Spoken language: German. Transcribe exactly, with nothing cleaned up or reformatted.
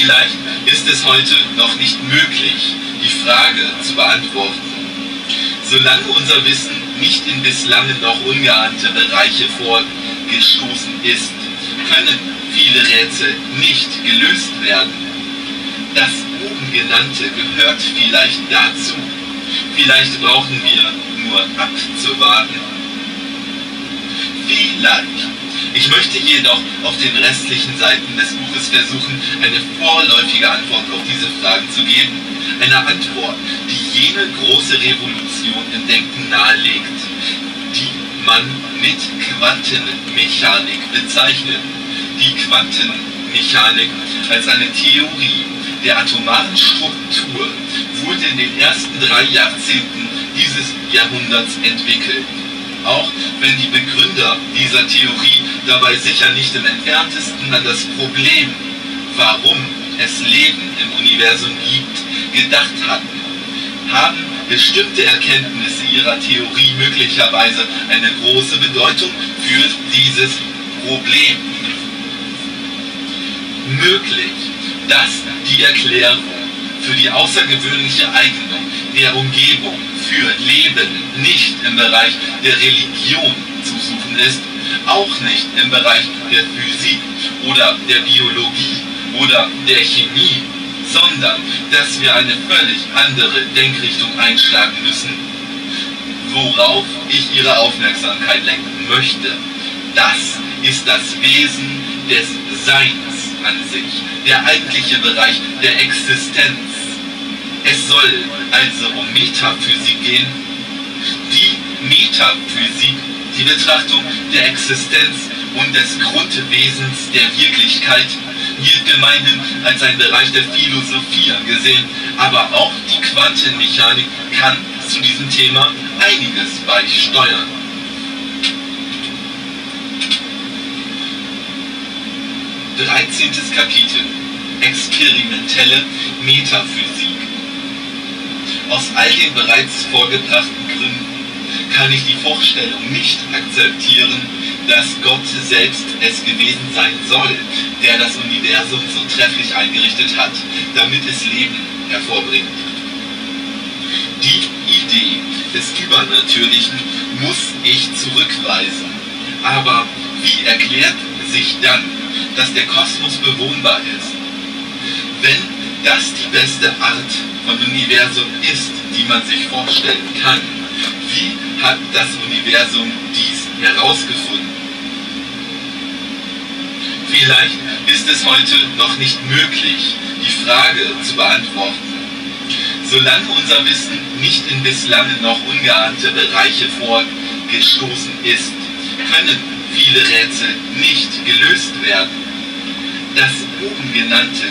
Vielleicht ist es heute noch nicht möglich, die Frage zu beantworten. Solange unser Wissen nicht in bislang noch ungeahnte Bereiche vorgestoßen ist, können viele Rätsel nicht gelöst werden. Das oben genannte gehört vielleicht dazu. Vielleicht brauchen wir nur abzuwarten. Vielleicht. Ich möchte jedoch auf den restlichen Seiten des Buches versuchen, eine vorläufige Antwort auf diese Fragen zu geben. Eine Antwort, die jene große Revolution im Denken nahelegt, die man mit Quantenmechanik bezeichnet. Die Quantenmechanik als eine Theorie der atomaren Struktur wurde in den ersten drei Jahrzehnten dieses Jahrhunderts entwickelt. Auch wenn die Begründer dieser Theorie dabei sicher nicht im entferntesten an das Problem, warum es Leben im Universum gibt, gedacht hatten, haben bestimmte Erkenntnisse ihrer Theorie möglicherweise eine große Bedeutung für dieses Problem. Möglich, dass die Erklärung für die außergewöhnliche Eignung der Umgebung für Leben nicht im Bereich der Religion zu suchen ist, auch nicht im Bereich der Physik oder der Biologie oder der Chemie, sondern dass wir eine völlig andere Denkrichtung einschlagen müssen. Worauf ich Ihre Aufmerksamkeit lenken möchte, das ist das Wesen des Seins an sich, der eigentliche Bereich der Existenz. Es soll also um Metaphysik gehen. Die Metaphysik, die Betrachtung der Existenz und des Grundwesens der Wirklichkeit, wird gemeinhin als ein Bereich der Philosophie angesehen, aber auch die Quantenmechanik kann zu diesem Thema einiges beisteuern. dreizehntes Kapitel: Experimentelle Metaphysik. Aus all den bereits vorgebrachten Gründen kann ich die Vorstellung nicht akzeptieren, dass Gott selbst es gewesen sein soll, der das Universum so trefflich eingerichtet hat, damit es Leben hervorbringt. Die Idee des Übernatürlichen muss ich zurückweisen. Aber wie erklärt sich dann, dass der Kosmos bewohnbar ist? Wenn das die beste Art von Universum ist, die man sich vorstellen kann, wie hat das Universum dies herausgefunden? Vielleicht ist es heute noch nicht möglich, die Frage zu beantworten. Solange unser Wissen nicht in bislang noch ungeahnte Bereiche vorgestoßen ist, können viele Rätsel nicht gelöst werden. Das oben genannte